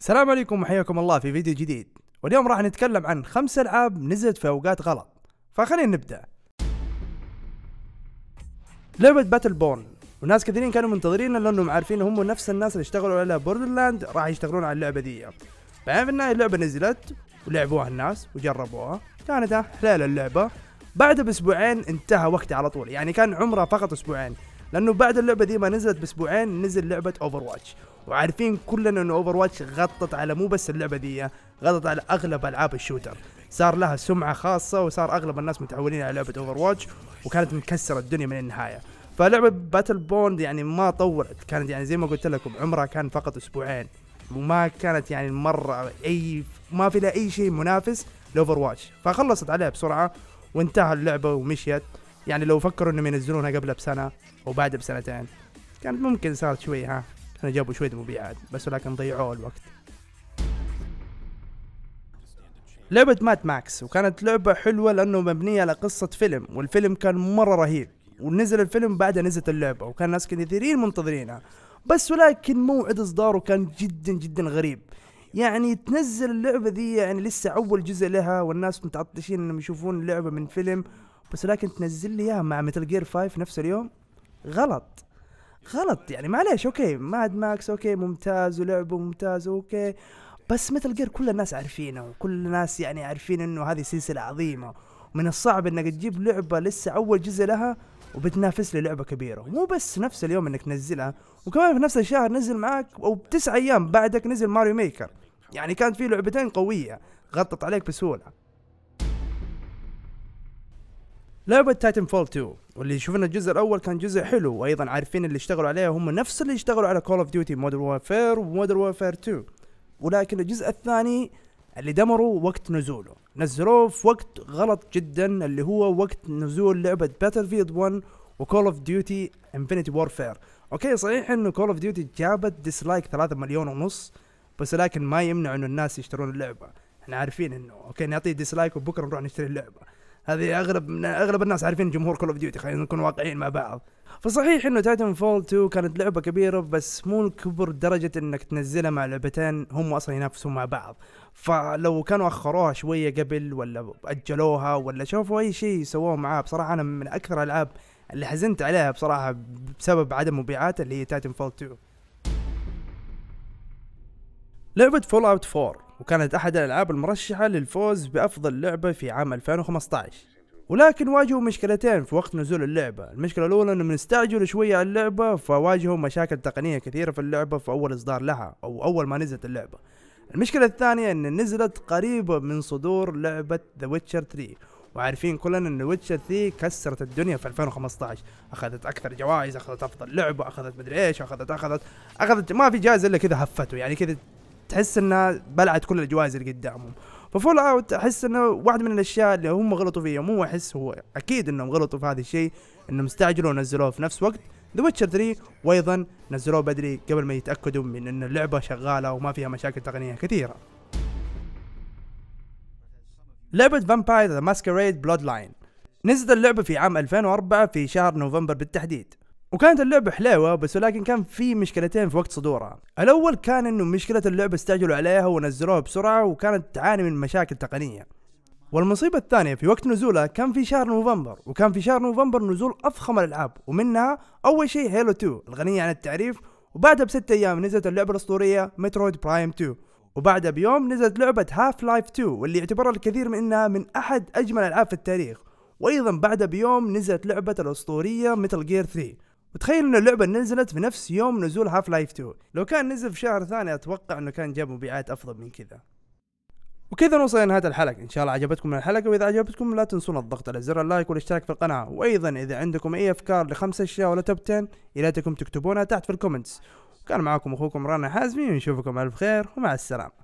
السلام عليكم وحياكم الله في فيديو جديد. واليوم راح نتكلم عن 5 العاب نزلت في اوقات غلط، فخلينا نبدأ. لعبة باتل بون، وناس كثيرين كانوا منتظرينها لانهم عارفين هم نفس الناس اللي اشتغلوا على بوردرلاند راح يشتغلون على اللعبة دي. بعدين في النهاية اللعبة نزلت ولعبوها الناس وجربوها، كانت حلال اللعبة. بعدها باسبوعين انتهى وقتها على طول، يعني كان عمرها فقط اسبوعين، لانه بعد اللعبة دي ما نزلت باسبوعين نزل لعبة اوفرواتش، وعارفين كلنا انه اوفرواتش غطت على مو بس اللعبة دي، غطت على اغلب العاب الشوتر، صار لها سمعة خاصة وصار اغلب الناس متعولين على لعبة اوفرواتش، وكانت مكسرة الدنيا من النهاية. فلعبة باتل بوند يعني ما طولت، كانت يعني زي ما قلت لكم عمرها كان فقط اسبوعين، وما كانت يعني مرة ما في لها اي شيء منافس لاوفرواتش، فخلصت عليها بسرعة وانتهى اللعبة ومشيت. يعني لو فكروا انهم ينزلونها قبلها بسنة او بعدها بسنتين كانت ممكن صارت شوي، ها كانوا جابوا شوية مبيعات بس، ولكن ضيعوا الوقت. لعبة مات ماكس، وكانت لعبة حلوة لانه مبنية على قصة فيلم، والفيلم كان مرة رهيب، ونزل الفيلم بعدها نزلت اللعبة، وكان ناس كثيرين منتظرينها بس، ولكن موعد اصداره كان جدا جدا غريب. يعني تنزل اللعبة ذي يعني لسه اول جزء لها والناس متعطشين انهم يشوفون اللعبة من فيلم بس، لكن تنزل لي اياها مع ميتل جير 5 نفس اليوم؟ غلط غلط. يعني معليش اوكي ماد ماكس اوكي ممتاز ولعبه ممتاز اوكي، بس ميتل جير كل الناس عارفينه، وكل الناس يعني عارفين انه هذه سلسلة عظيمة، ومن الصعب انك تجيب لعبة لسه اول جزء لها وبتنافس لي لعبة كبيرة، مو بس نفس اليوم انك تنزلها، وكمان في نفس الشهر نزل معاك او ب9 ايام بعدك نزل ماريو ميكر. يعني كانت في لعبتين قوية غطت عليك بسهولة. لعبة تايتنفول 2، واللي شفنا الجزء الاول كان جزء حلو، وايضا عارفين اللي اشتغلوا عليها هم نفس اللي اشتغلوا على كول اوف ديوتي مودرن وارفير ومودرن وارفير 2، ولكن الجزء الثاني اللي دمروا وقت نزوله، نزلوه في وقت غلط جدا اللي هو وقت نزول لعبة باتلفيلد 1 وكول اوف ديوتي انفينيتي وارفير. اوكي صحيح انه كول اوف ديوتي جابت ديسلايك 3.5 مليون بس، لكن ما يمنع انه الناس يشترون اللعبة، احنا عارفين انه اوكي نعطيه ديسلايك وبكره نروح نشتري اللعبة. هذه اغلب الناس عارفين جمهور كول اوف ديوتي، خلينا نكون واقعيين مع بعض. فصحيح انه تايتن فول 2 كانت لعبة كبيرة بس مو الكبر درجة انك تنزلها مع لعبتين هم اصلا ينافسوا مع بعض، فلو كانوا اخروها شوية قبل ولا اجلوها ولا شافوا اي شيء سووه معاه. بصراحة انا من اكثر الالعاب اللي حزنت عليها بصراحة بسبب عدم مبيعات اللي هي تايتن فول 2. لعبة فولاوت 4، وكانت احد الالعاب المرشحة للفوز بافضل لعبة في عام 2015، ولكن واجهوا مشكلتين في وقت نزول اللعبة. المشكلة الاولى انهم استعجلوا شوية على اللعبة، فواجهوا مشاكل تقنية كثيرة في اللعبة في اول اصدار لها او اول ما نزلت اللعبة. المشكلة الثانية ان نزلت قريبة من صدور لعبة The Witcher 3، وعارفين كلنا ان The Witcher 3 كسرت الدنيا في 2015، اخذت اكثر جوائز، اخذت افضل لعبة، اخذت مدري ايش، اخذت ما في جائزة الا كذا هفته، يعني كذا تحس انها بلعت كل الجوائز اللي قدامهم. ففول اوت احس انه واحد من الاشياء اللي هم غلطوا فيها، مو احس، هو اكيد انهم غلطوا في هذا الشيء، انهم استعجلوا ونزلوه في نفس وقت ذا ويتشر 3، وايضا نزلوه بدري قبل ما يتاكدوا من ان اللعبه شغاله وما فيها مشاكل تقنيه كثيره. لعبه فامباير ذا ماسكريد بلود لاين، نزلت اللعبه في عام 2004 في شهر نوفمبر بالتحديد، وكانت اللعبة حلوة بس، ولكن كان في مشكلتين في وقت صدورها. الأول كان إنه مشكلة اللعبة استعجلوا عليها ونزلوها بسرعة وكانت تعاني من مشاكل تقنية. والمصيبة الثانية في وقت نزولها كان في شهر نوفمبر، وكان في شهر نوفمبر نزول أفخم الألعاب، ومنها أول شيء هيلو 2 الغنية عن التعريف، وبعدها ب6 أيام نزلت اللعبة الأسطورية مترويد برايم 2، وبعدها بيوم نزلت لعبة هاف لايف 2 واللي يعتبرها الكثير من إنها من أحد أجمل الألعاب في التاريخ، وأيضا بعدها بيوم نزلت لعبة الأسطورية ميتل جير 3. وتخيل ان اللعبة نزلت في نفس يوم نزول هاف لايف 2، لو كان نزل في شهر ثاني اتوقع انه كان جاب مبيعات افضل من كذا. وكذا نوصل لنهاية الحلقة، ان شاء الله عجبتكم الحلقة، واذا عجبتكم لا تنسون الضغط على زر اللايك والاشتراك في القناة، وايضا اذا عندكم اي افكار ل5 اشياء ولا توب 10 يا ليتكم تكتبونها تحت في الكومنتس. وكان معاكم اخوكم رانا حازمي، ونشوفكم على الف خير ومع السلامة.